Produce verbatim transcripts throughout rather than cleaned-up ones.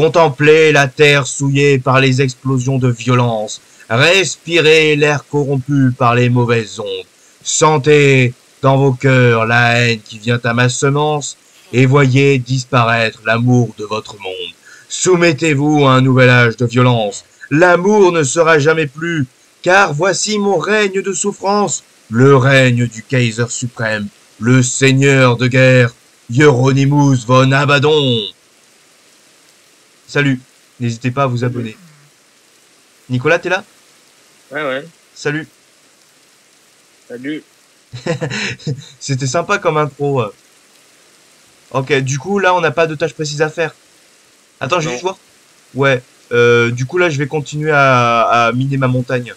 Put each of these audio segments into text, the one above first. Contempler la terre souillée par les explosions de violence, respirer l'air corrompu par les mauvaises ondes, sentez dans vos cœurs la haine qui vient à ma semence et voyez disparaître l'amour de votre monde. Soumettez-vous à un nouvel âge de violence. L'amour ne sera jamais plus, car voici mon règne de souffrance, le règne du Kaiser suprême, le seigneur de guerre, Hieronymus von Abaddon. Salut, n'hésitez pas à vous abonner. Nicolas, t'es là? Ouais, ouais. Salut. Salut. C'était sympa comme intro. Ok, du coup, là, on n'a pas de tâche précise à faire. Attends, je vais juste voir. Ouais, euh, du coup, là, je vais continuer à, à miner ma montagne.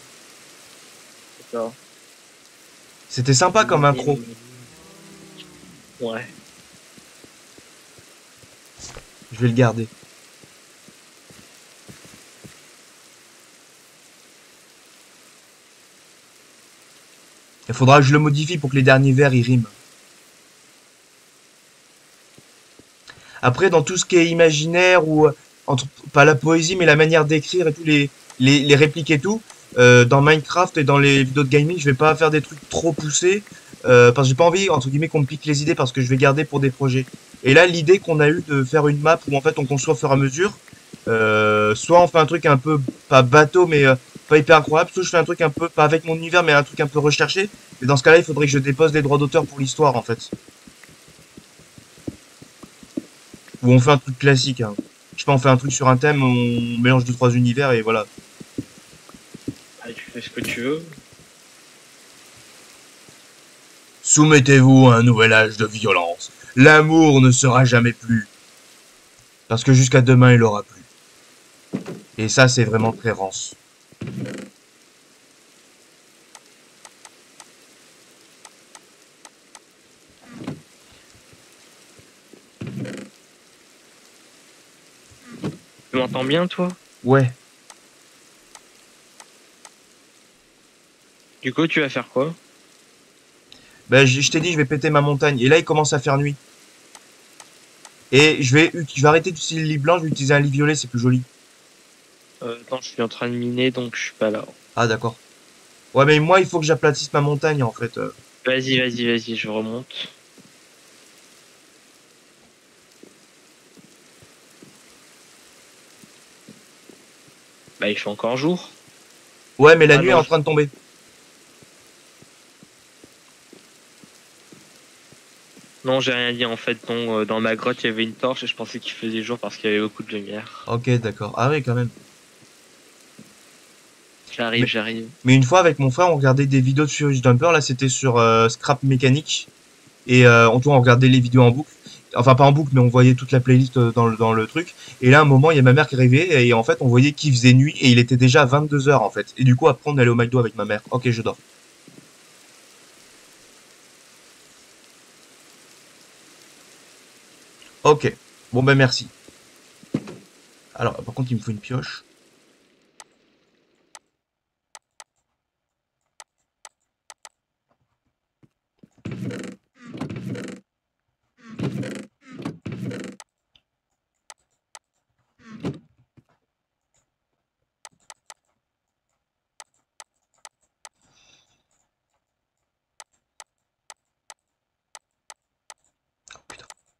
D'accord. C'était sympa comme intro. Ouais. Je vais le garder. Il faudra que je le modifie pour que les derniers vers y riment. Après, dans tout ce qui est imaginaire, ou entre, pas la poésie, mais la manière d'écrire et tous les, les, les répliques et tout, euh, dans Minecraft et dans les vidéos de gaming, je vais pas faire des trucs trop poussés, euh, parce que j'ai pas envie, entre guillemets, qu'on me pique les idées, parce que je vais garder pour des projets. Et là, l'idée qu'on a eue de faire une map où en fait on construit au fur et à mesure, euh, soit on fait un truc un peu, pas bateau, mais... Euh, pas hyper incroyable, parce que je fais un truc un peu, pas avec mon univers, mais un truc un peu recherché. Et dans ce cas-là, il faudrait que je dépose des droits d'auteur pour l'histoire, en fait. Ou on fait un truc classique, hein. Je sais pas, on fait un truc sur un thème, on mélange deux, trois univers, et voilà. Ah, tu fais ce que tu veux. Soumettez-vous à un nouvel âge de violence. L'amour ne sera jamais plus. Parce que jusqu'à demain, il aura plus. Et ça, c'est vraiment très rance. Tu m'entends bien, toi? Ouais. Du coup, tu vas faire quoi? Ben, je, je t'ai dit, je vais péter ma montagne. Et là, il commence à faire nuit. Et je vais, je vais arrêter d'utiliser le lit blanc, je vais utiliser un lit violet, c'est plus joli. Euh, attends, je suis en train de miner, donc je suis pas là. Ah, d'accord. Ouais, mais moi, il faut que j'aplatisse ma montagne, en fait. Vas-y, vas-y, vas-y, je remonte. Bah, il fait encore jour. Ouais, mais la ah, nuit non, est en train de tomber. Non, j'ai rien dit en fait. Non, euh, dans ma grotte, il y avait une torche et je pensais qu'il faisait jour parce qu'il y avait beaucoup de lumière. Ok, d'accord. Ah oui, quand même. J'arrive, j'arrive. Mais une fois avec mon frère, on regardait des vidéos de Furious Jumper. Là, c'était sur euh, Scrap Mécanique. Et euh, on, on regardait les vidéos en boucle. Enfin, pas en boucle, mais on voyait toute la playlist dans le, dans le truc. Et là, à un moment, il y a ma mère qui rêvait. Et en fait, on voyait qu'il faisait nuit. Et il était déjà vingt-deux heures en fait. Et du coup, après, on allait au McDo avec ma mère. Ok, je dors. Ok. Bon, ben merci. Alors, par contre, il me faut une pioche.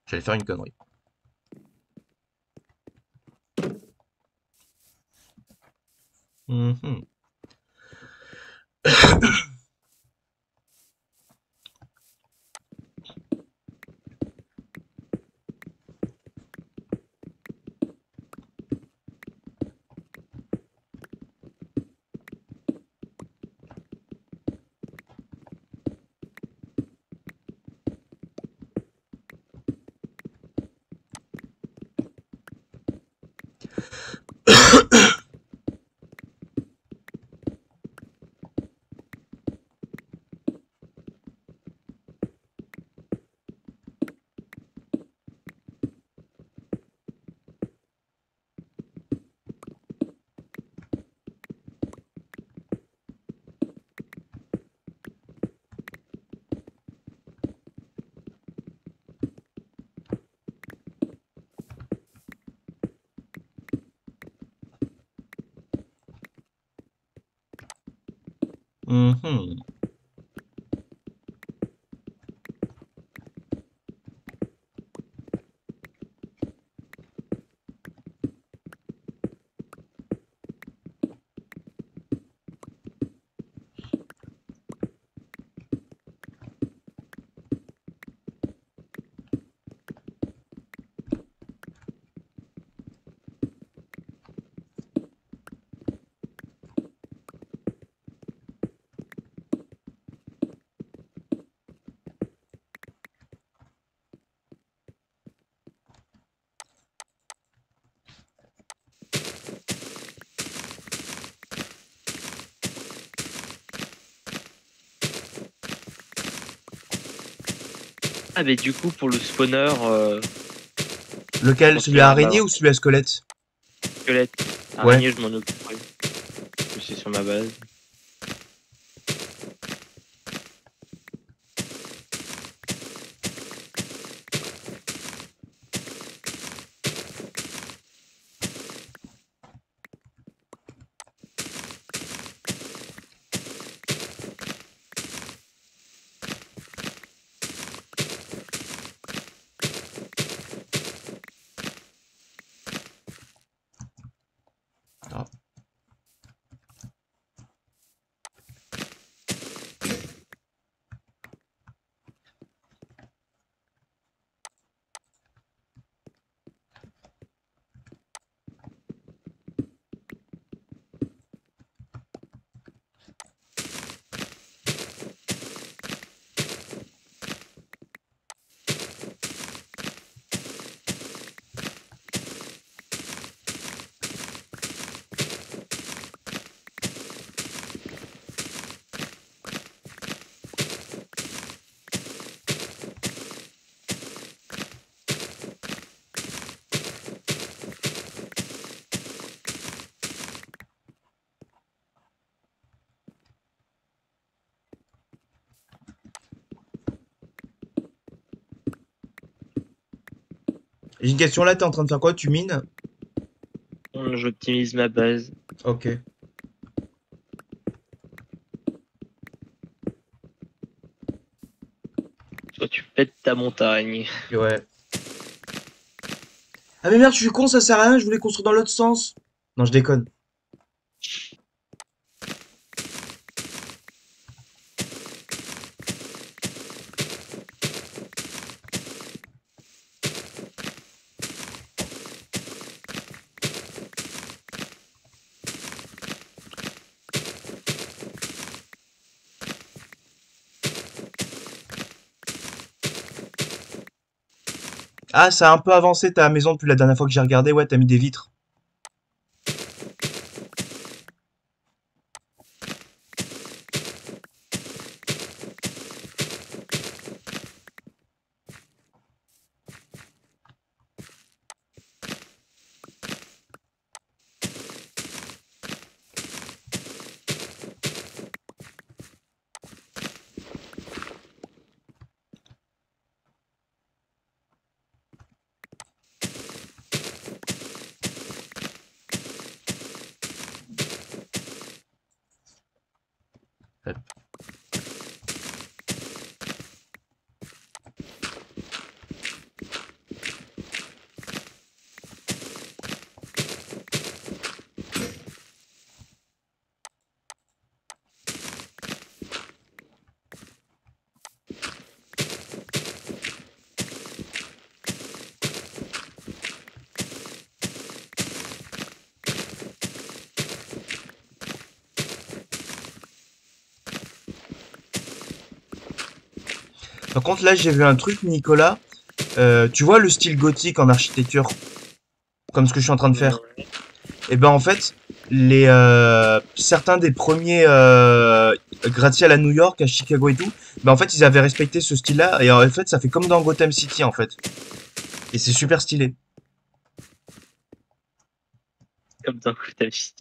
J'allais faire une connerie. Mmh. Mm-hmm. Ah mais du coup pour le spawner... Euh... Lequel? Celui à araignée ou celui à squelette? Squelette. Araignée, ouais. Je m'en occupe. C'est sur ma base. J'ai une question là, t'es en train de faire quoi? Tu mines? J'optimise ma base. Ok. Toi tu pètes ta montagne. Ouais. Ah mais merde, je suis con, ça sert à rien, je voulais construire dans l'autre sens. Non, je déconne. Ah, ça a un peu avancé ta maison depuis la dernière fois que j'ai regardé. Ouais, t'as mis des vitres. Par contre, là, j'ai vu un truc, Nicolas. Euh, tu vois le style gothique en architecture, comme ce que je suis en train de faire. Et ben, en fait, les euh, certains des premiers euh, gratte-ciel à New York, à Chicago et tout, ben en fait, ils avaient respecté ce style-là. Et en fait, ça fait comme dans Gotham City, en fait. Et c'est super stylé. Comme dans Gotham City.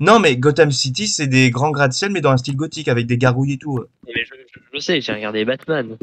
Non, mais Gotham City, c'est des grands gratte-ciel, mais dans un style gothique, avec des gargouilles et tout. Mais je... Je sais, j'ai regardé Batman.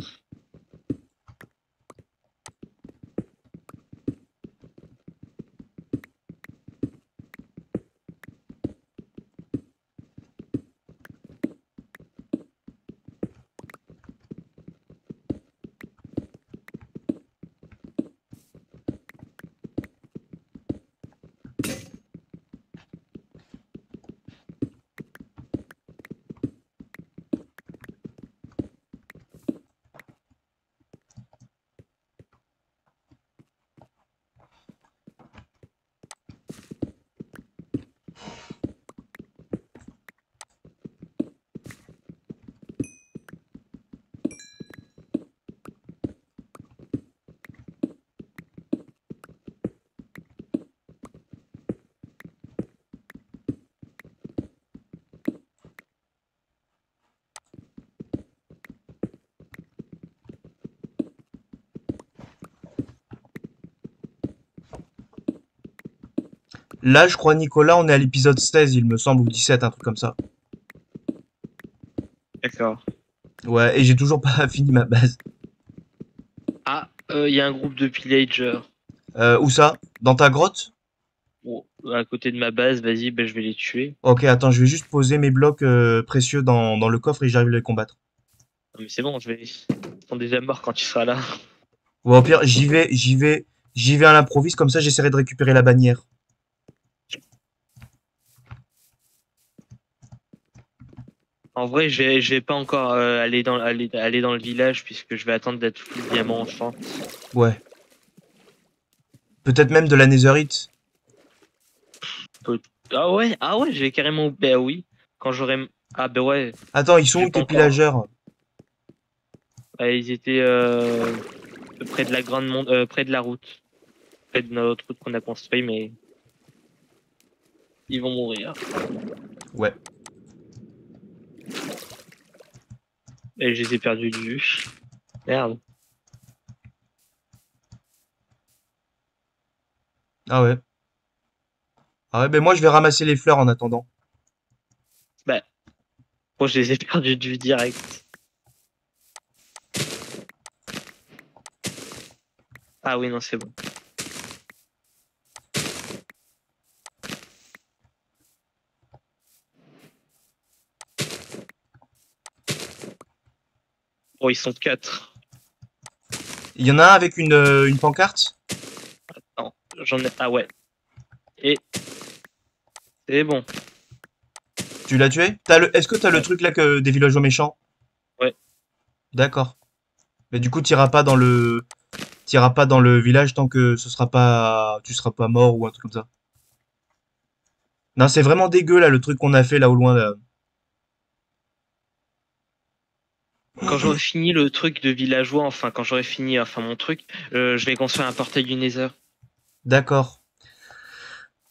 Là, je crois, Nicolas, on est à l'épisode seize, il me semble, ou dix-sept, un truc comme ça. D'accord. Ouais, et j'ai toujours pas fini ma base. Ah, il euh, y a un groupe de pillagers. Euh, où ça? Dans ta grotte? Oh, à côté de ma base, vas-y, ben, je vais les tuer. Ok, attends, je vais juste poser mes blocs euh, précieux dans, dans le coffre et j'arrive à les combattre. Non, mais c'est bon, je vais... Ils sont déjà morts quand tu seras là. Ou au pire, j'y vais, j'y vais, j'y vais à l'improviste, comme ça j'essaierai de récupérer la bannière. En vrai, je vais, je vais pas encore euh, aller, dans, aller, aller dans le village, puisque je vais attendre d'être full diamant enfin. Ouais. Peut-être même de la netherite. Peut ah ouais, ah ouais, je vais carrément... Bah oui, quand j'aurai... Ah bah ouais. Attends, ils sont où tes pillageurs? Ah, ils étaient euh, près de la grande monde, euh, près de la route. Près de notre route qu'on a construit, mais... Ils vont mourir. Ouais. Et je les ai perdus de vue. Merde. Ah ouais. Ah ouais, ben moi je vais ramasser les fleurs en attendant. Bah. Moi je les ai perdus de vue direct. Ah oui, non, c'est bon. Oh, ils sont quatre. Il y en a un avec une, euh, une pancarte? Attends, j'en ai... Ah ouais. Et... C'est bon. Tu l'as tué? Le... Est-ce que t'as le truc là que des villageois méchants? Ouais. D'accord. Mais du coup, t'iras pas dans le... T'iras pas dans le village tant que ce sera pas... Tu seras pas mort ou un truc comme ça. Non, c'est vraiment dégueu là, le truc qu'on a fait là au loin là. Quand j'aurai fini le truc de villageois, enfin quand j'aurai fini enfin mon truc, euh, je vais construire un portail du Nether. D'accord.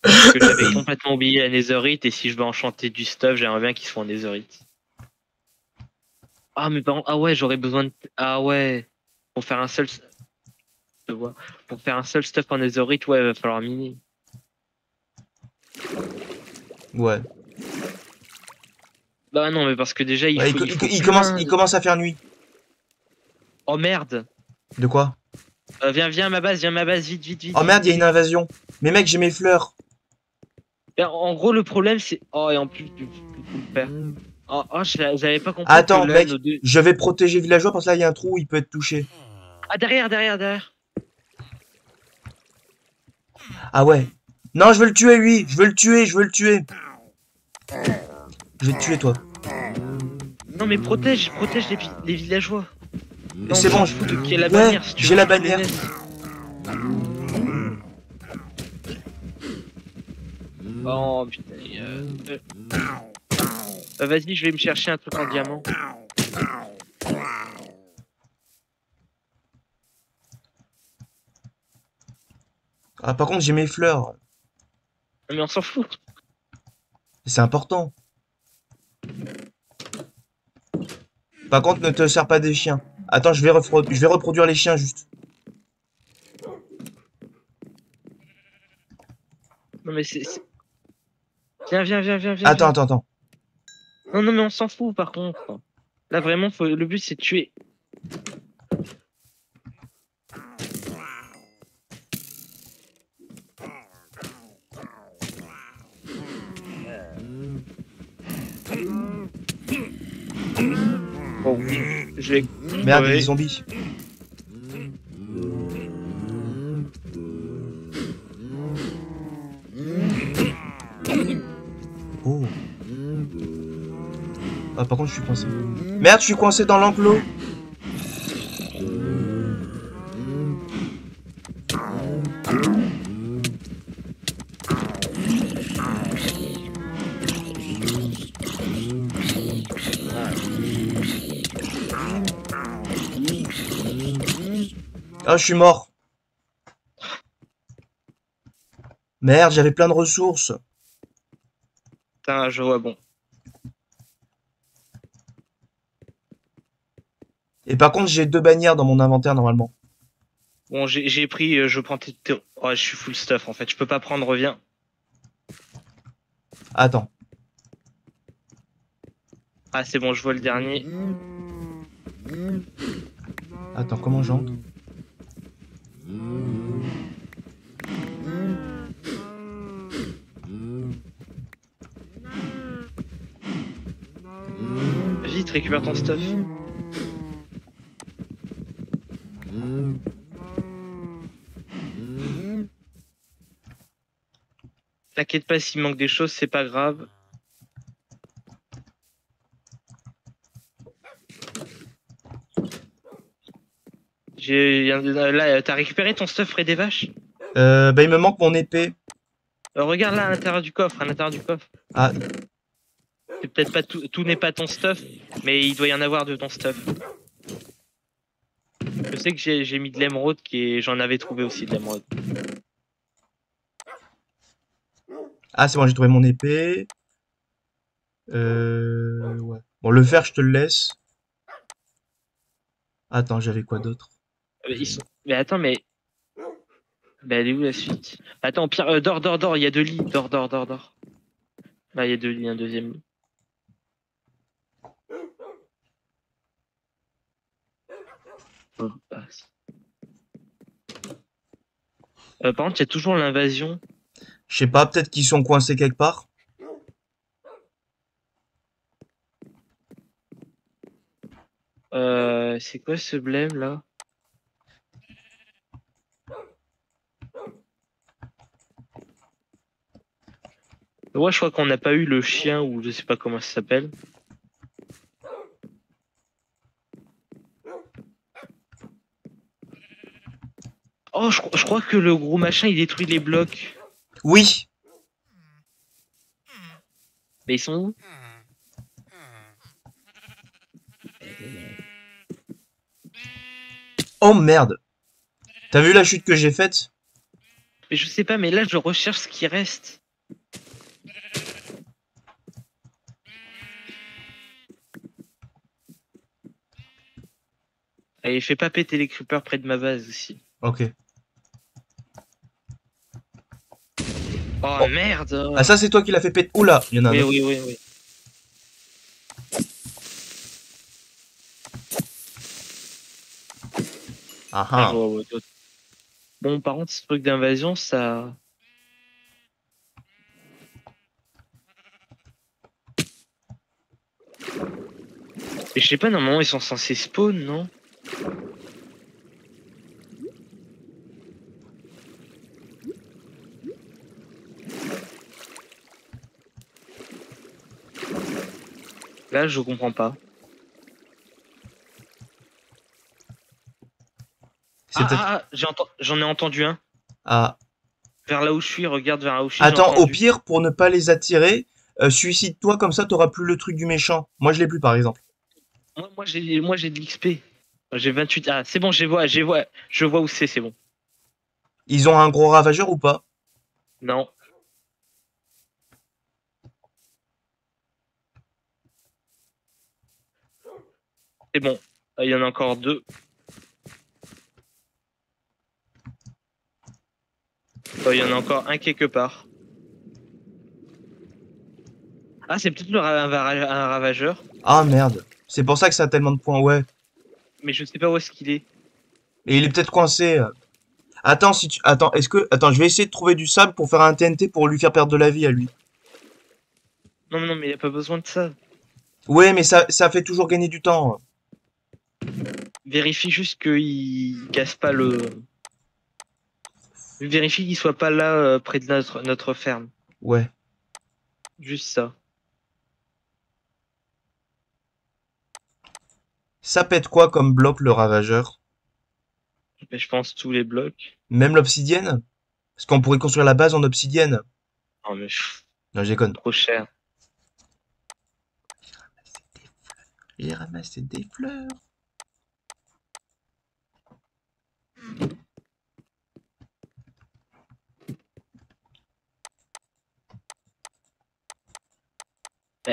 Parce que j'avais complètement oublié la Netherite et si je veux enchanter du stuff, j'aimerais bien qu'ils soient en Netherite. Ah mais par contre, ah ouais, j'aurais besoin de... Ah ouais, pour faire un seul... Pour faire un seul stuff en Netherite, ouais, il va falloir miner. Ouais. Bah non, mais parce que déjà, il, ouais, faut, il, il, faut il, commence, de... il commence à faire nuit. Oh merde. De quoi? euh, Viens, viens à ma base, viens à ma base, vite, vite, vite. Oh merde, il y a une invasion. Mais mec, j'ai mes fleurs. En gros, le problème, c'est... Oh, et en plus, tu peux le Oh, oh j'avais pas compris. Attends, que mec, de... je vais protéger le villageois parce que là, il y a un trou où il peut être touché. Ah, derrière, derrière, derrière. Ah ouais. Non, je veux le tuer, lui. Je veux le tuer, je veux le tuer. Je vais te tuer, toi. Non, mais protège, protège les, les villageois. C'est bon, j'ai la bannière. Ouais, si j'ai la bannière. Oh putain. Euh, euh. Euh, Vas-y, je vais me chercher un truc en diamant. Ah, par contre, j'ai mes fleurs. Mais on s'en fout. C'est important. Par contre, ne te sers pas des chiens. Attends, je vais, je vais reproduire les chiens juste. Non mais c'est... Viens, viens, viens, viens, viens. Attends, viens. attends, attends. Non, non, mais on s'en fout par contre. Là, vraiment, faut... le but, c'est de tuer. Oh, je vais... Merde, ouais. Les zombies. Oh. Ah, par contre, je suis coincé. Merde, je suis coincé dans l'enclos. Ah, je suis mort. Merde, j'avais plein de ressources. Putain, je vois bon. Et par contre, j'ai deux bannières dans mon inventaire normalement. Bon, j'ai pris, euh, je prends tes... Oh, je suis full stuff en fait, je peux pas prendre, reviens. Attends. Ah c'est bon, je vois le dernier. Attends, comment j'entre? Vite, récupère ton stuff. T'inquiète pas, s'il manque des choses, c'est pas grave. Là, t'as récupéré ton stuff près des vaches? Euh, bah il me manque mon épée. Euh, regarde là à l'intérieur du coffre, à l'intérieur du coffre. Ah. C'est peut-être pas tout, tout n'est pas ton stuff, mais il doit y en avoir de ton stuff. Je sais que j'ai mis de l'émeraude, qui j'en avais trouvé aussi de l'émeraude. Ah c'est bon, j'ai trouvé mon épée. Euh, ouais. Bon, le fer je te le laisse. Attends, j'avais quoi d'autre? Ils sont... Mais attends, mais... Bah, elle est où la suite? Attends, Pierre, euh, dors, dors, dors, il y a deux lits, dors, dors, dors, dors. Bah, il y a deux lits, un deuxième lit. Oh, bah, euh, par contre, il y a toujours l'invasion. Je sais pas, peut-être qu'ils sont coincés quelque part. Euh, c'est quoi ce blême là? Ouais, je crois qu'on n'a pas eu le chien, ou je sais pas comment ça s'appelle. Oh, je, je crois que le gros machin, il détruit les blocs. Oui. Mais ils sont où? Oh merde! T'as vu la chute que j'ai faite? Mais je sais pas, mais là je recherche ce qui reste. Allez, fais pas péter les creepers près de ma base aussi. Ok. Oh, oh. Merde! Ah ça c'est toi qui l'as fait péter. Oula, il y en a un. Oui, oui, oui, oui. Ah, ouais, ouais, ouais. Bon, par contre, ce truc d'invasion, ça... Et je sais pas, normalement, ils sont censés spawn, non? Là, je comprends pas. Ah, ah, ah j'en ai entendu un. Ah. Vers là où je suis, regarde vers là où je suis. Attends, au pire, pour ne pas les attirer, euh, suicide-toi, comme ça, t'auras plus le truc du méchant. Moi, je l'ai plus, par exemple. Moi, moi j'ai de l'X P. J'ai vingt-huit. Ah, c'est bon, je vois, je vois, je vois où c'est, c'est bon. Ils ont un gros ravageur ou pas? Non. C'est bon, il y en a encore deux. Oh, il y en a encore un quelque part. Ah, c'est peut-être un, un ravageur. Ah merde, c'est pour ça que ça a tellement de points, ouais. Mais je sais pas où est-ce qu'il est. Et il est peut-être coincé. Attends, si tu... Attends, est-ce que... Attends, je vais essayer de trouver du sable pour faire un T N T pour lui faire perdre de la vie à lui. Non, non, mais il a pas besoin de ça. Ouais, mais ça, ça fait toujours gagner du temps. Vérifie juste qu'il casse pas le... Vérifie qu'il soit pas là euh, près de notre, notre ferme. Ouais. Juste ça. Ça pète quoi comme bloc le ravageur? Mais je pense tous les blocs. Même l'obsidienne? Parce qu'on pourrait construire la base en obsidienne. Non mais je... Non je déconne. Trop cher. J'ai ramassé des fleurs. J'ai ramassé des fleurs.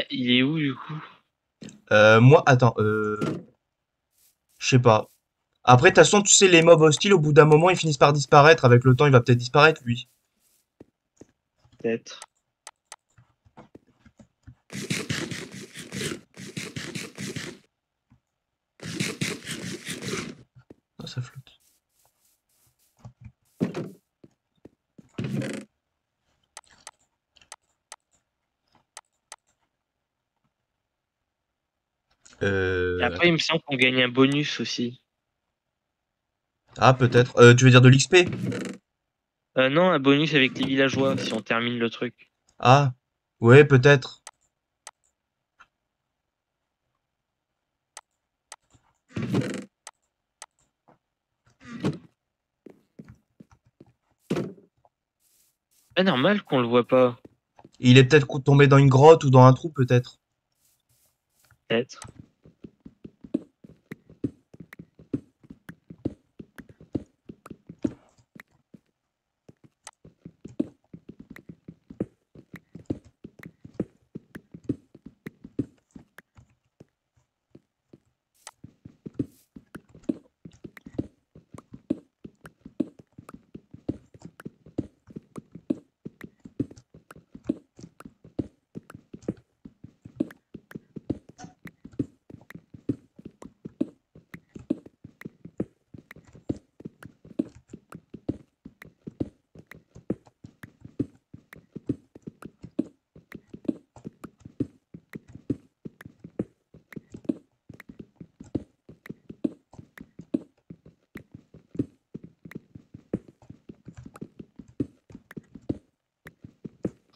Il est où du coup? Euh, moi, attends, euh... je sais pas. Après, de toute façon, tu sais, les mobs hostiles, au bout d'un moment, ils finissent par disparaître. Avec le temps, il va peut-être disparaître, lui. Peut-être. Ah, ça flotte. Euh... Et après, il me semble qu'on gagne un bonus aussi. Ah, peut-être. Euh, tu veux dire de l'X P? euh, Non, un bonus avec les villageois, si on termine le truc. Ah, ouais, peut-être. C'est normal qu'on le voit pas. Il est peut-être tombé dans une grotte ou dans un trou, peut-être. Peut-être.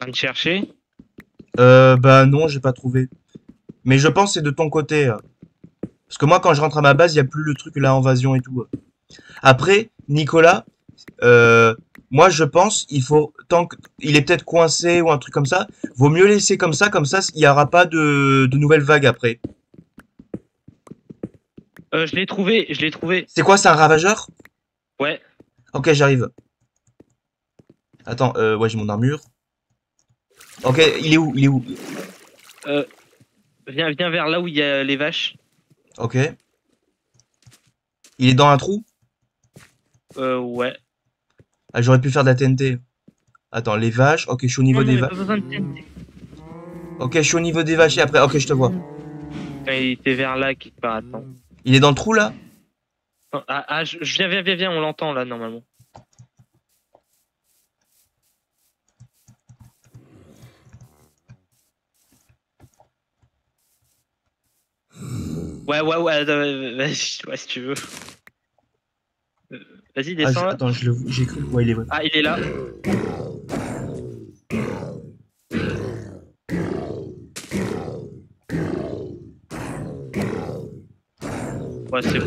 De chercher? Euh, bah non, j'ai pas trouvé. Mais je pense c'est de ton côté. Parce que moi, quand je rentre à ma base, il n'y a plus le truc, la invasion et tout. Après, Nicolas, euh, moi je pense, il faut, tant qu'il est peut-être coincé ou un truc comme ça, vaut mieux laisser comme ça, comme ça, il n'y aura pas de, de nouvelles vagues après. Euh, je l'ai trouvé, je l'ai trouvé. C'est quoi, c'est un ravageur? Ouais. Ok, j'arrive. Attends, euh, ouais, j'ai mon armure. Ok, il est où? Il est où? Euh, viens, viens vers là où il y a les vaches. Ok. Il est dans un trou? Euh, ouais. Ah, j'aurais pu faire de la T N T. Attends, les vaches. Ok, je suis au niveau non, des vaches. Ok, je suis au niveau des vaches et après. Ok, je te vois. Il était vers là quelque part. Attends. Il est dans le trou là? Ah, ah, je viens, viens, viens, viens. On l'entend là normalement. Ouais, ouais, ouais, euh, vas-y, ouais, si tu veux. Euh, vas-y, descends. Ah, attends, je le j'ai cru. Ouais, il est vrai. Ah, il est là. Ouais, c'est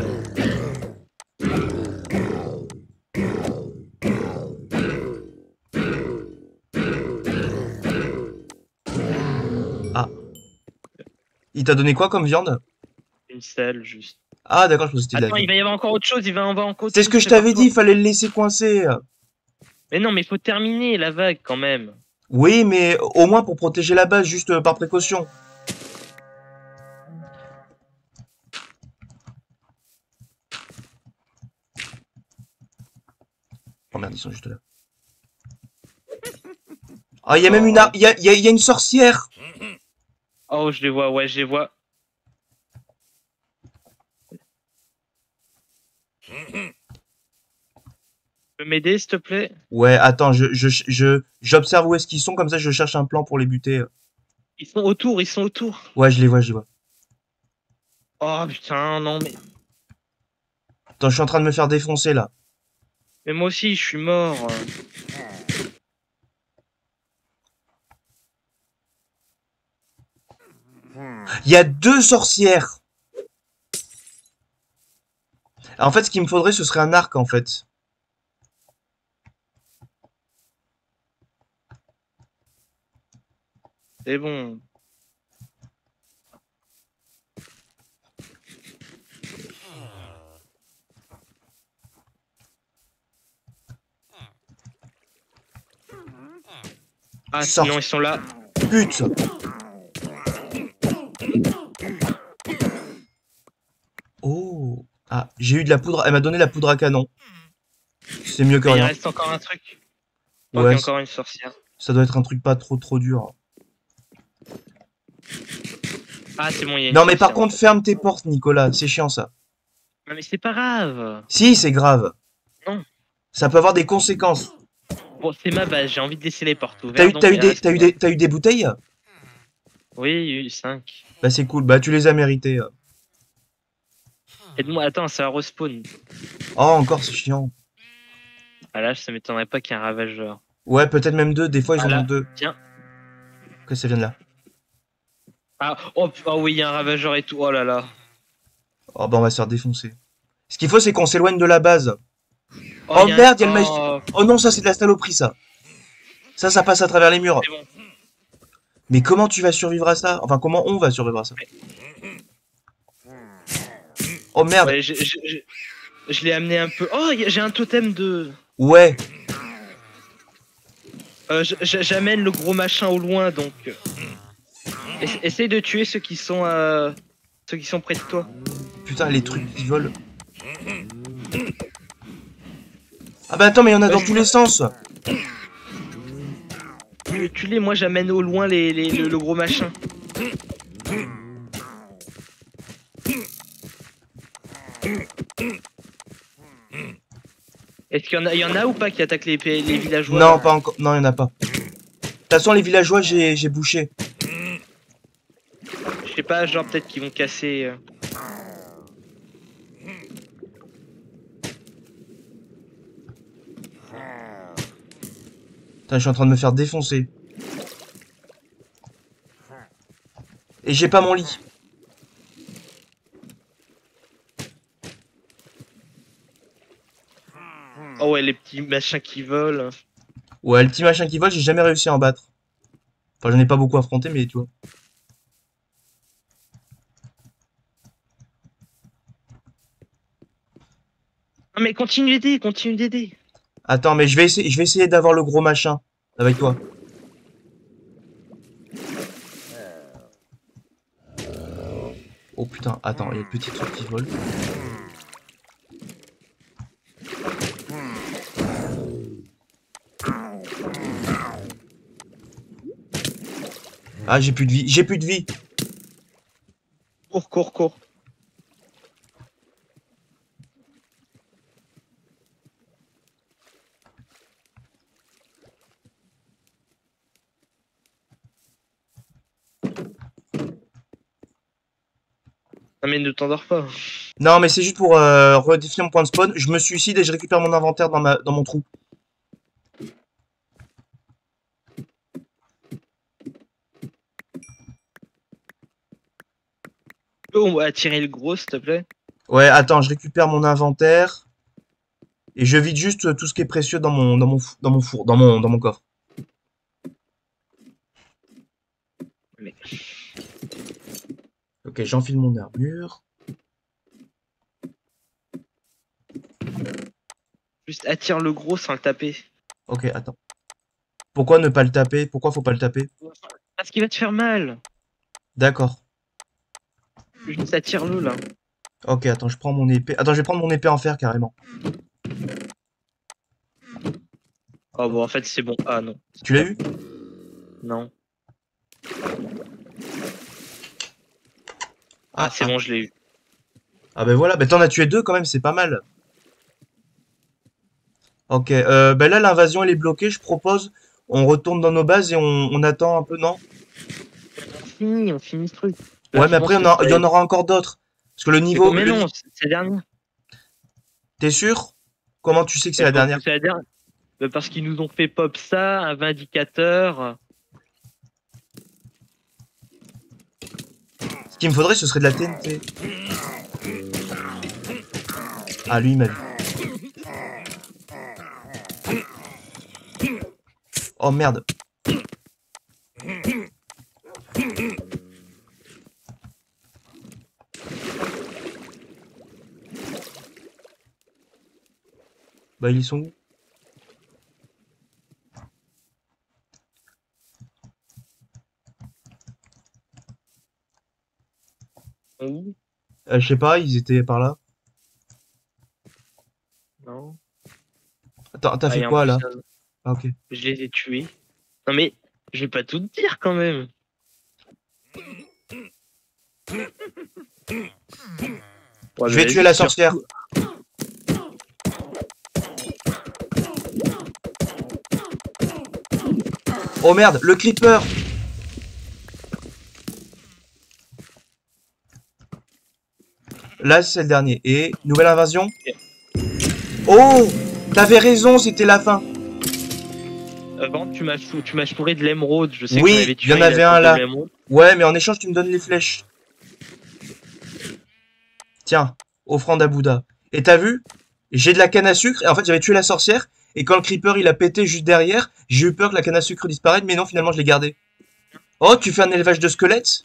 bon. Ah. Il t'a donné quoi comme viande? Une selle, juste. Ah d'accord, je pense que c'était de la viande. Attends, il va y avoir encore autre chose, il va en voir encore autre chose. C'est ce que je t'avais dit, il fallait le laisser coincer. Mais non, mais il faut terminer la vague quand même. Oui, mais au moins pour protéger la base, juste par précaution. Oh merde, ils sont juste là. Ah, il y a même une... Il y a, y a, y a une sorcière. Oh, je les vois, ouais, je les vois. Tu peux m'aider s'il te plaît? Ouais, attends, je j'observe je, je, où est-ce qu'ils sont, comme ça je cherche un plan pour les buter. Ils sont autour, ils sont autour. Ouais, je les vois, je les vois. Oh putain, non mais... Attends, je suis en train de me faire défoncer là. Mais moi aussi, je suis mort. Il y a deux sorcières. En fait, ce qu'il me faudrait, ce serait un arc, en fait. C'est bon. Ah, Sors. Sinon, ils sont là. Putain. Oh. Ah, j'ai eu de la poudre, elle m'a donné la poudre à canon. C'est mieux que rien. Il reste encore un truc. Ouais, encore une sorcière. Ça doit être un truc pas trop trop dur. Ah, c'est bon, il y a une... Non, mais par contre, ferme tes portes, Nicolas. C'est chiant, ça. Non, mais c'est pas grave. Si, c'est grave. Non. Ça peut avoir des conséquences. Bon, c'est ma base. J'ai envie de laisser les portes ouvertes. T'as eu, t'as eu, des, t'as eu, des, t'as eu des bouteilles? Oui, il y a eu cinq. Bah, c'est cool. Bah, tu les as méritées. Aide-moi. Attends, ça respawn. Oh, encore, c'est chiant. Ah là, ça m'étonnerait pas qu'il y ait un ravageur. Ouais, peut-être même deux. Des fois, ils ah en là. ont deux. Tiens. Que ça vient de là. Ah, oh, oh oui, il y a un ravageur et tout, oh là là. Oh bah on va se faire défoncer. Ce qu'il faut c'est qu'on s'éloigne de la base. Oh, oh y merde, il y a le magicien. Oh. oh non, ça c'est de la saloperie ça. Ça, ça passe à travers les murs. Bon. Mais comment tu vas survivre à ça? Enfin, comment on va survivre à ça? Oh merde. Ouais, je je, je, je l'ai amené un peu... Oh, j'ai un totem de... Ouais. Euh, j'amène le gros machin au loin donc... Essaye de tuer ceux qui sont euh, ceux qui sont près de toi. Putain, les trucs qui volent. Ah bah attends, mais il y en a euh, dans tous les sens. Tu les, moi j'amène au loin les, les, le, le gros machin. Est-ce qu'il y en a, il y en a ou pas qui attaquent les, les villageois? Non, pas encore. Non, il y en a pas. De toute façon, les villageois, j'ai bouché. Je sais pas, genre peut-être qu'ils vont casser. Euh... Putain, je suis en train de me faire défoncer. Et j'ai pas mon lit. Oh ouais, les petits machins qui volent. Ouais, les petits machins qui volent, j'ai jamais réussi à en battre. Enfin, j'en ai pas beaucoup affronté, mais tu vois. Non mais continue d'aider, continue d'aider. Attends, mais je vais essayer, je vais essayer d'avoir le gros machin avec toi. Oh putain, attends, il y a des petits trucs qui volent. Ah, j'ai plus de vie, j'ai plus de vie. Cours, cours, cours. Non mais ne t'endors pas. Non mais c'est juste pour euh, redéfinir mon point de spawn. Je me suicide et je récupère mon inventaire dans, ma, dans mon trou. On va attirer le gros s'il te plaît. Ouais attends, je récupère mon inventaire. Et je vide juste tout ce qui est précieux dans mon, dans mon, dans mon four, dans mon, dans mon coffre. Mais... Ok, j'enfile mon armure. Juste attire le gros sans le taper. Ok, attends. Pourquoi ne pas le taper? Pourquoi faut pas le taper? Parce qu'il va te faire mal. D'accord. Juste attire-le là. Ok, attends, je prends mon épée. Attends, je vais prendre mon épée en fer carrément. Oh bon, en fait c'est bon. Ah non. Tu l'as vu? Non. Ah, ah c'est ah. bon, je l'ai eu. Ah ben voilà, ben t'en as tué deux quand même, c'est pas mal. Ok, euh, ben là l'invasion elle est bloquée, je propose, on retourne dans nos bases et on, on attend un peu, non? On finit, on finit ce truc. Là, ouais mais après il y en aura encore d'autres. Parce que le niveau... Mais non, c'est la dernière. T'es sûr? Comment tu sais que c'est la dernière? C'est la dernière. Parce qu'ils nous ont fait pop ça, un vindicateur... Ce qu'il me faudrait, ce serait de la T N T. Ah, lui, il m'a vu. Oh merde. Bah, ils sont où? Euh, je sais pas, ils étaient par là. Non. Attends, t'as ah, fait quoi là? Ah, ok. Je les ai tués. Non mais, je vais pas tout te dire quand même. Ouais, je vais tuer la sorcière. Oh merde, le creeper. Là, c'est le dernier. Et nouvelle invasion. Oh, t'avais raison, c'était la fin. Euh, par contre, tu m'as tu m'as fourré de l'émeraude. Je sais. Oui, il y en avait un là. Ouais, mais en échange, tu me donnes les flèches. Tiens, offrande à Bouddha. Et t'as vu? J'ai de la canne à sucre. Et en fait, j'avais tué la sorcière. Et quand le creeper il a pété juste derrière, j'ai eu peur que la canne à sucre disparaisse, mais non, finalement je l'ai gardée. Oh, tu fais un élevage de squelettes?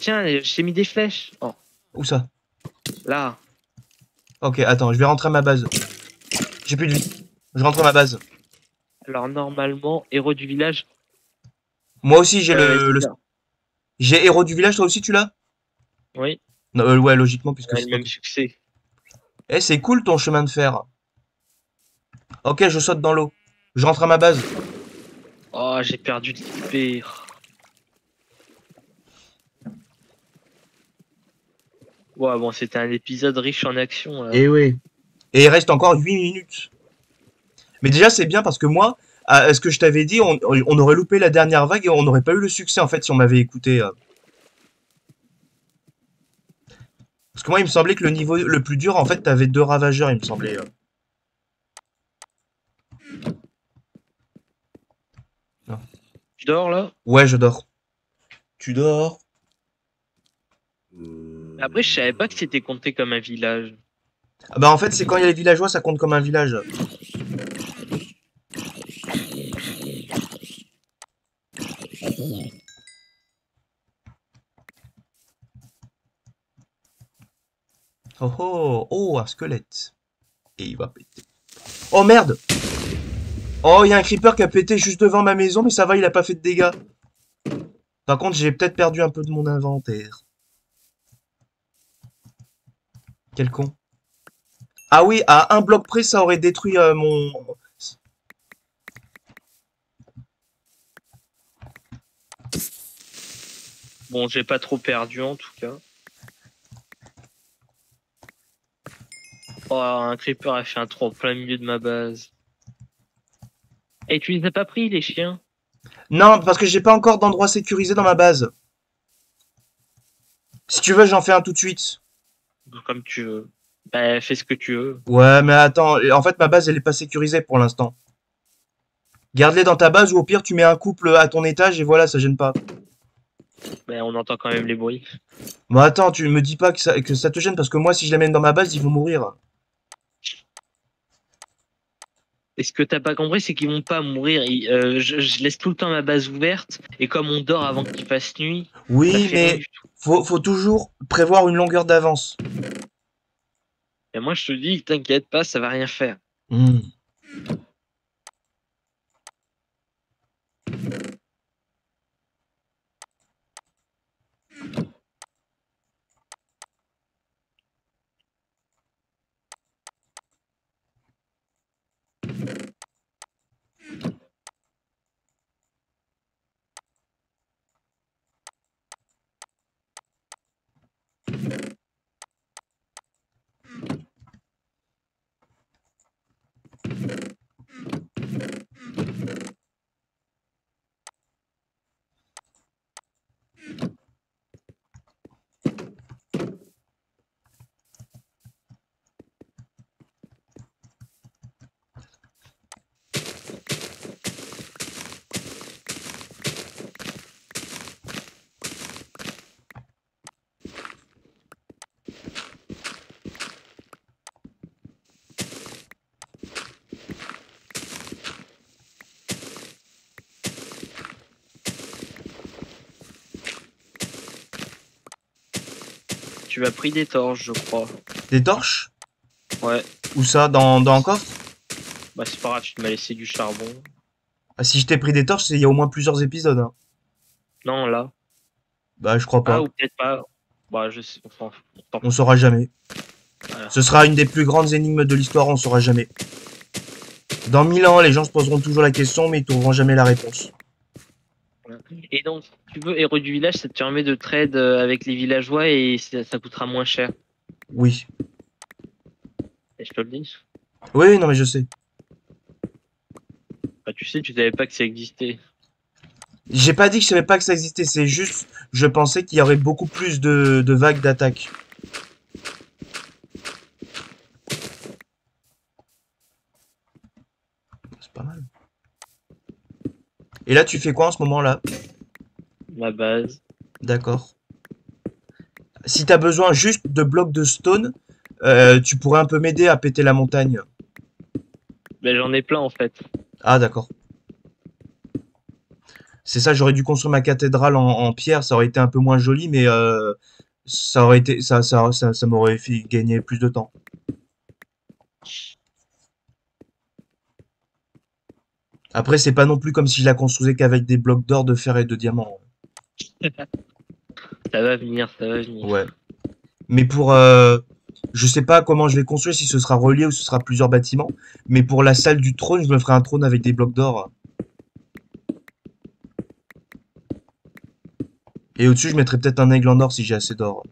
Tiens, j'ai mis des flèches. Oh. Où ça? Là. Ok, attends, je vais rentrer à ma base. J'ai plus de vie. Je rentre à ma base. Alors normalement, héros du village. Moi aussi j'ai euh, le... le... J'ai héros du village, toi aussi tu l'as? Oui. Non, euh, ouais, logiquement, puisque c'est le même succès. Eh, c'est cool ton chemin de fer. Ok, je saute dans l'eau. Je rentre à ma base. Oh, j'ai perdu l'I P. Ouais, bon, c'était un épisode riche en action. Là. Et oui. Et il reste encore huit minutes. Mais déjà, c'est bien parce que moi, à ce que je t'avais dit, on, on aurait loupé la dernière vague et on n'aurait pas eu le succès, en fait, si on m'avait écouté. Parce que moi, il me semblait que le niveau le plus dur, en fait, t'avais deux ravageurs, il me semblait. Tu dors là? Ouais, je dors. Tu dors? Après, je savais pas que c'était compté comme un village. Ah bah en fait, c'est quand il y a les villageois, ça compte comme un village. Oh oh, oh, un squelette. Et il va péter. Oh merde! Oh, il y a un creeper qui a pété juste devant ma maison, mais ça va, il a pas fait de dégâts. Par contre, j'ai peut-être perdu un peu de mon inventaire. Quel con. Ah oui, à un bloc près, ça aurait détruit euh, mon... Bon, j'ai pas trop perdu en tout cas. Oh, un creeper a fait un trou en plein milieu de ma base. Et tu les as pas pris, les chiens? Non, parce que j'ai pas encore d'endroit sécurisé dans ma base. Si tu veux, j'en fais un tout de suite. Comme tu veux. Bah, fais ce que tu veux. Ouais, mais attends. En fait, ma base, elle est pas sécurisée pour l'instant. Garde-les dans ta base ou au pire, tu mets un couple à ton étage et voilà, ça gêne pas. Bah, on entend quand même les bruits. Bah, attends, tu me dis pas que ça, que ça te gêne parce que moi, si je les mène dans ma base, ils vont mourir. Et ce que t'as pas compris, c'est qu'ils vont pas mourir. Ils, euh, je, je laisse tout le temps ma base ouverte. Et comme on dort avant qu'il fasse nuit... Oui, mais faut, faut toujours prévoir une longueur d'avance. Et moi, je te dis, t'inquiète pas, ça va rien faire. Mmh. Tu as pris des torches, je crois. Des torches? Ouais. Où ça? Dans, dans un coffre? Bah c'est pas grave, tu m'as laissé du charbon. Ah si je t'ai pris des torches, il y a au moins plusieurs épisodes. Hein. Non, là. Bah je crois pas. Ah ou peut-être pas. Bah je sais, enfin, on, on saura jamais. Voilà. Ce sera une des plus grandes énigmes de l'histoire, on saura jamais. Dans mille ans, les gens se poseront toujours la question, mais ils trouveront jamais la réponse. Et donc, si tu veux, héros du village, ça te permet de trade avec les villageois et ça, ça coûtera moins cher. Oui. Et je te le dis. Oui, non mais je sais. Bah, tu sais, tu savais pas que ça existait. J'ai pas dit que je savais pas que ça existait, c'est juste, je pensais qu'il y aurait beaucoup plus de, de vagues d'attaques. C'est pas mal. Et là, tu fais quoi en ce moment-là? Ma base. D'accord. Si t'as besoin juste de blocs de stone, euh, tu pourrais un peu m'aider à péter la montagne. Ben, j'en ai plein en fait. Ah, d'accord. C'est ça, j'aurais dû construire ma cathédrale en, en pierre, ça aurait été un peu moins joli, mais euh, ça aurait été, ça, ça, ça, ça m'aurait fait gagner plus de temps. Après, c'est pas non plus comme si je la construisais qu'avec des blocs d'or, de fer et de diamant. Ça va venir, ça va venir. Ouais. Mais pour... Euh, je sais pas comment je vais construire, si ce sera relié ou ce sera plusieurs bâtiments. Mais pour la salle du trône, je me ferai un trône avec des blocs d'or. Et au-dessus, je mettrai peut-être un aigle en or si j'ai assez d'or.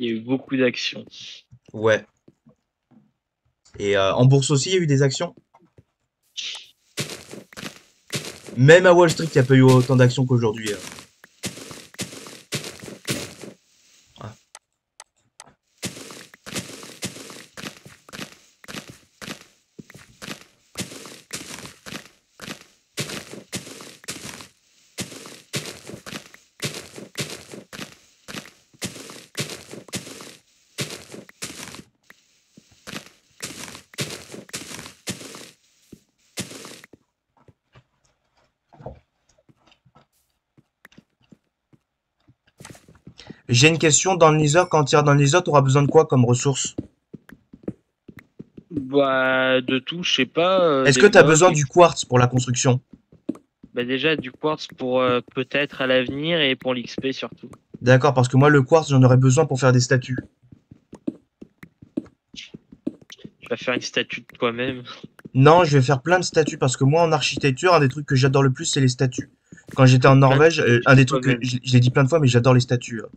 Il y a eu beaucoup d'actions. Ouais. Et euh, en bourse aussi, il y a eu des actions. Même à Wall Street, il n'y a pas eu autant d'actions qu'aujourd'hui. Ah. J'ai une question, dans le nether, quand tu iras dans le nether, tu auras besoin de quoi comme ressources? Bah, de tout, je sais pas. Euh, Est-ce que tu as besoin et... du quartz pour la construction? Bah déjà, du quartz pour euh, peut-être à l'avenir et pour l'X P surtout. D'accord, parce que moi, le quartz, j'en aurais besoin pour faire des statues. Tu vas faire une statue de toi-même? Non, je vais faire plein de statues parce que moi, en architecture, un des trucs que j'adore le plus, c'est les statues. Quand j'étais en Norvège, euh, un des trucs que je, je l'ai dit plein de fois, mais j'adore les statues. Là.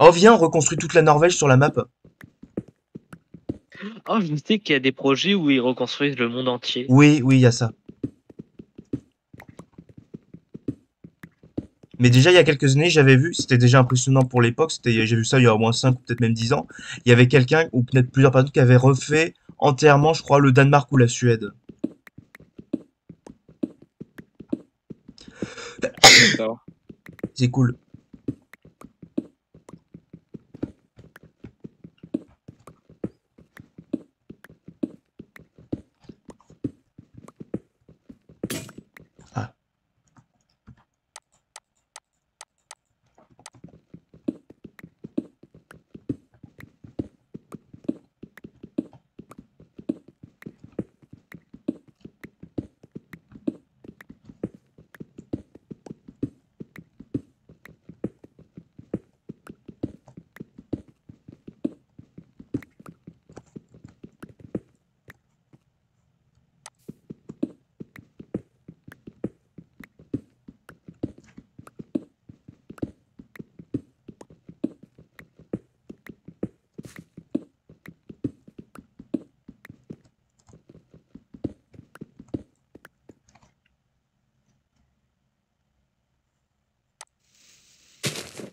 Oh viens, on reconstruit toute la Norvège sur la map. Oh, je sais qu'il y a des projets où ils reconstruisent le monde entier. Oui, oui, il y a ça. Mais déjà, il y a quelques années, j'avais vu, c'était déjà impressionnant pour l'époque, j'ai vu ça il y a au moins cinq ou peut-être même dix ans, il y avait quelqu'un, ou peut-être plusieurs personnes, qui avait refait entièrement, je crois, le Danemark ou la Suède. C'est cool.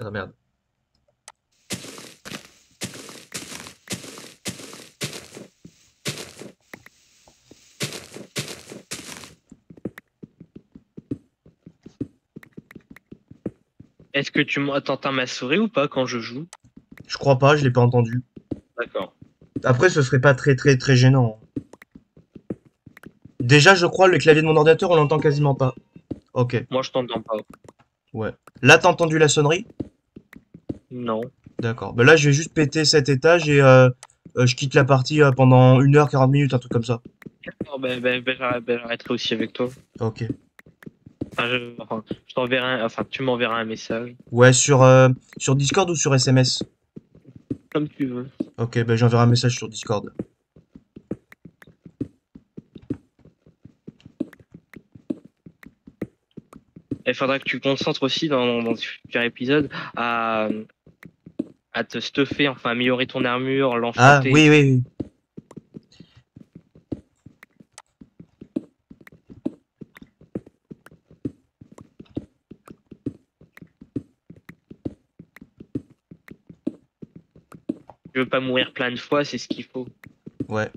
Ah merde. Est-ce que tu m'entends ma souris ou pas quand je joue? Je crois pas, je l'ai pas entendu. D'accord. Après, ce serait pas très très très gênant. Déjà, je crois, le clavier de mon ordinateur, on l'entend quasiment pas. Ok. Moi, je t'entends pas. Ouais. Là, t'as entendu la sonnerie? Non. D'accord. Bah là, je vais juste péter cet étage et euh, euh, je quitte la partie euh, pendant une heure quarante minutes, un truc comme ça. D'accord, bah, bah, bah, bah, j'arrêterai aussi avec toi. Ok. Enfin, je, enfin, je t'enverrai, enfin, tu m'enverras un message. Ouais, sur, euh, sur Discord ou sur S M S? Comme tu veux. Ok, ben bah, j'enverrai un message sur Discord. Il faudra que tu concentres aussi dans, dans ce futur épisode à, à te stuffer, enfin améliorer ton armure, l'enchanter. Ah oui, oui, oui. Tu veux pas mourir plein de fois, c'est ce qu'il faut. Ouais.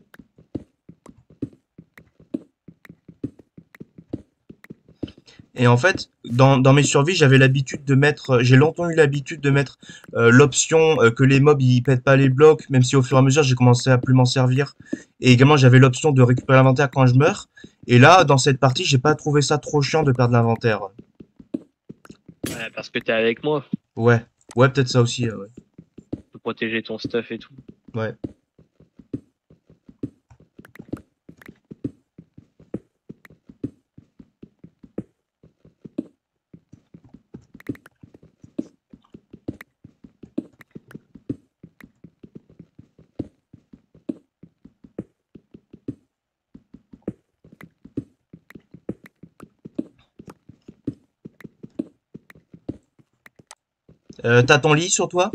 Et en fait, dans, dans mes survies, j'avais l'habitude de mettre, j'ai longtemps eu l'habitude de mettre euh, l'option euh, que les mobs ils pètent pas les blocs, même si au fur et à mesure j'ai commencé à plus m'en servir. Et également, j'avais l'option de récupérer l'inventaire quand je meurs. Et là, dans cette partie, j'ai pas trouvé ça trop chiant de perdre l'inventaire. Ouais, parce que t'es avec moi. Ouais, ouais, peut-être ça aussi. Euh, ouais. Pour protéger ton stuff et tout. Ouais. Euh, t'as ton lit sur toi?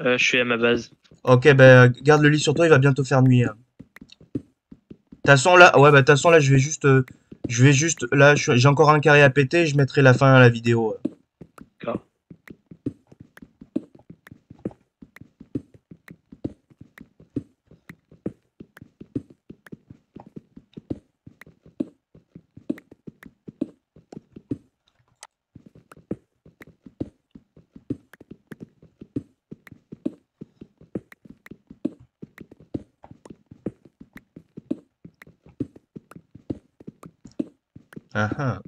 Euh, je suis à ma base. Ok, bah garde le lit sur toi, il va bientôt faire nuit. Hein. T'façon là, ouais bah t'façon là, je vais juste, euh, je vais juste, là j'ai encore un carré à péter, je mettrai la fin à la vidéo. Euh. D'accord. Ah ah.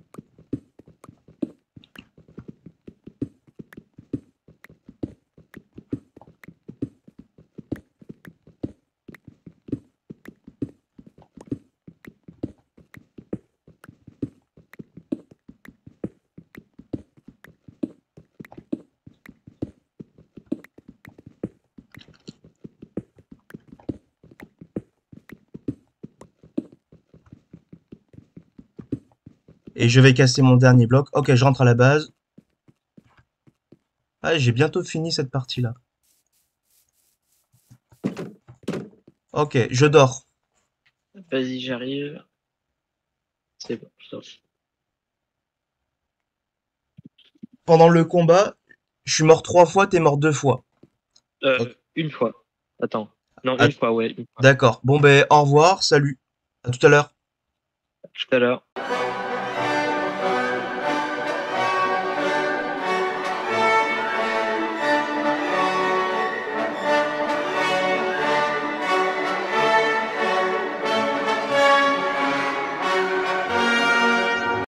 Et je vais casser mon dernier bloc. Ok, je rentre à la base. Ah, j'ai bientôt fini cette partie-là. Ok, je dors. Vas-y, j'arrive. C'est bon, je dors. Pendant le combat, je suis mort trois fois, t'es mort deux fois. Euh, okay. Une fois. Attends. Non, à... une fois, ouais. D'accord. Bon, ben, au revoir, salut. À tout à l'heure. À tout à l'heure.